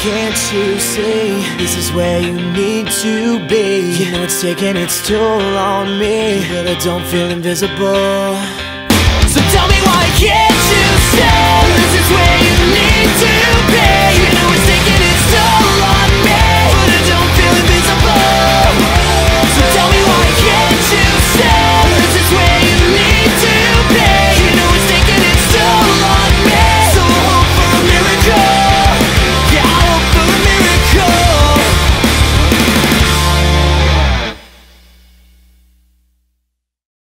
Can't you see this is where you need to be? You know it's taking its toll on me, but I don't feel invisible. So tell me, why can't you say this is where you need to be? You know it's